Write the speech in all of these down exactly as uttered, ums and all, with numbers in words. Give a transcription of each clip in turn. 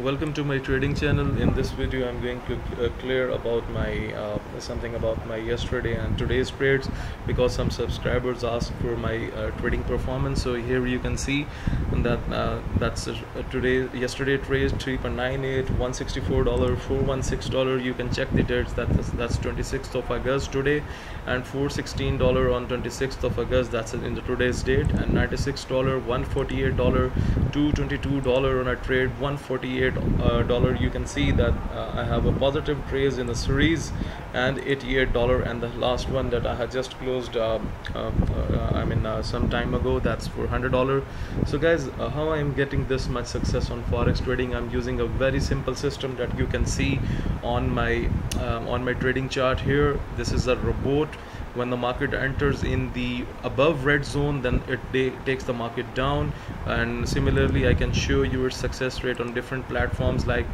Welcome to my trading channel. In this video I'm going to uh, clear about my uh, something about my yesterday and today's trades, because some subscribers asked for my uh, trading performance. So here you can see that uh, that's uh, today yesterday trade three point nine eight, one hundred sixty-four dollars, four hundred sixteen dollars. You can check the dates. That is, that's twenty-sixth of August today, and four hundred sixteen dollars on twenty-sixth of August, that's in the today's date, and ninety-six dollars, one hundred forty-eight dollars, two hundred twenty-two dollars on a trade, one hundred forty-eight dollars. Uh, dollar. You can see that uh, I have a positive trades in the series, and eighty-eight dollars, and the last one that I had just closed uh, uh, uh, I mean uh, some time ago, that's four hundred dollars. So guys, uh, how I am getting this much success on forex trading? I'm using a very simple system that you can see on my um, on my trading chart here. This is a robot. When the market enters in the above red zone, then it takes the market down, and similarly I can show your success rate on different platforms. Like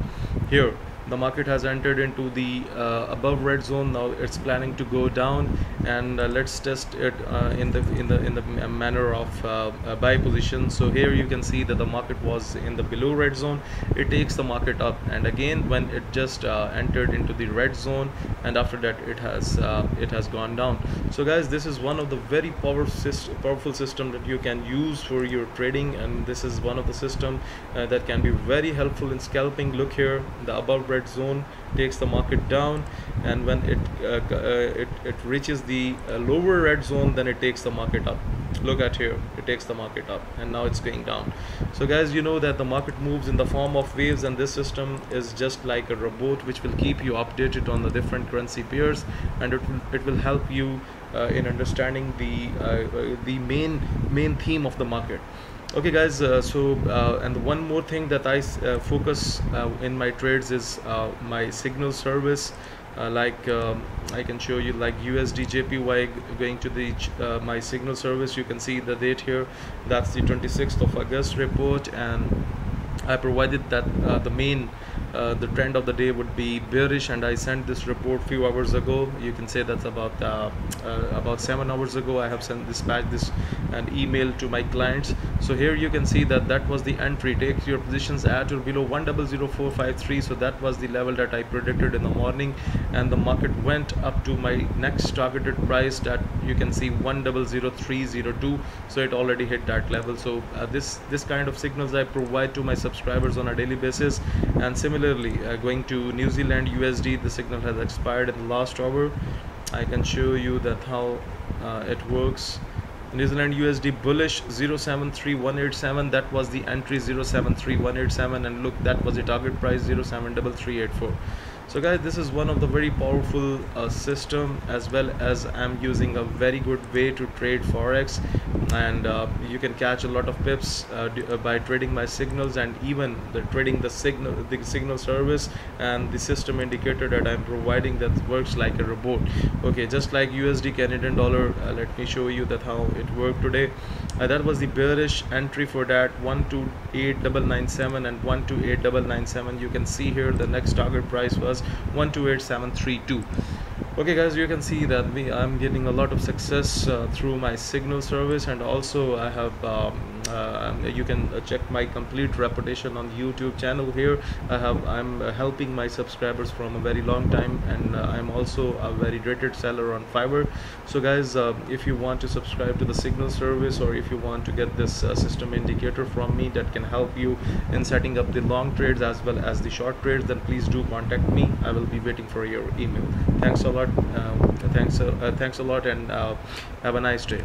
here, the market has entered into the uh, above red zone. Now it's planning to go down, and uh, let's test it uh, in the in the in the manner of uh, uh, buy position. So here you can see that the market was in the below red zone. It takes the market up, and again when it just uh, entered into the red zone, and after that it has uh, it has gone down. So guys, this is one of the very powerful powerful system that you can use for your trading, and this is one of the system uh, that can be very helpful in scalping. Look here, the above red zone takes the market down, and when it uh, uh, it, it reaches the uh, lower red zone, then it takes the market up. Look at here, it takes the market up, and now it's going down. So guys, you know that the market moves in the form of waves, and this system is just like a robot which will keep you updated on the different currency pairs, and it will, it will help you uh, in understanding the uh, the main main theme of the market. Okay guys, uh, so uh, and one more thing that I uh, focus uh, in my trades is uh, my signal service. Uh, like um, I can show you, like U S D J P Y, going to the uh, my signal service. You can see the date here, that's the twenty-sixth of August report, and I provided that uh, the main uh, the trend of the day would be bearish, and I sent this report few hours ago. You can say that's about uh, uh, about seven hours ago. I have sent this dispatched this an email to my clients. So here you can see that that was the entry. Take your positions at or below one zero zero four five three. So that was the level that I predicted in the morning, and the market went up to my next targeted price that you can see one zero zero three zero two. So it already hit that level. So uh, this this kind of signals I provide to my subscribers on a daily basis. And similarly, uh, going to New Zealand U S D, the signal has expired in the last hour. I can show you that how uh, it works. New Zealand U S D bullish zero seven three one eight seven, that was the entry zero seven three one eight seven, and look, that was the target price zero seven three three eight four. So guys, this is one of the very powerful uh, system, as well as I'm using a very good way to trade forex, and uh, you can catch a lot of pips uh, by trading my signals, and even the trading the signal the signal service and the system indicator that I'm providing, that works like a robot. Okay, just like U S D Canadian dollar, uh, let me show you that how it worked today. Uh, that was the bearish entry for that one two eight nine nine seven, and one two eight nine nine seven, you can see here the next target price was one two eight seven three two. Okay guys, you can see that we I'm getting a lot of success uh, through my signal service, and also I have um, uh, you can check my complete reputation on YouTube channel. Here I have I'm helping my subscribers from a very long time, and uh, I'm also a very rated seller on Fiverr. So guys, uh, if you want to subscribe to the signal service, or if you want to get this uh, system indicator from me that can help you in setting up the long trades as well as the short trades, then please do contact me. I will be waiting for your email. Thanks a lot. Uh, thanks, uh, thanks a lot, and uh, have a nice day.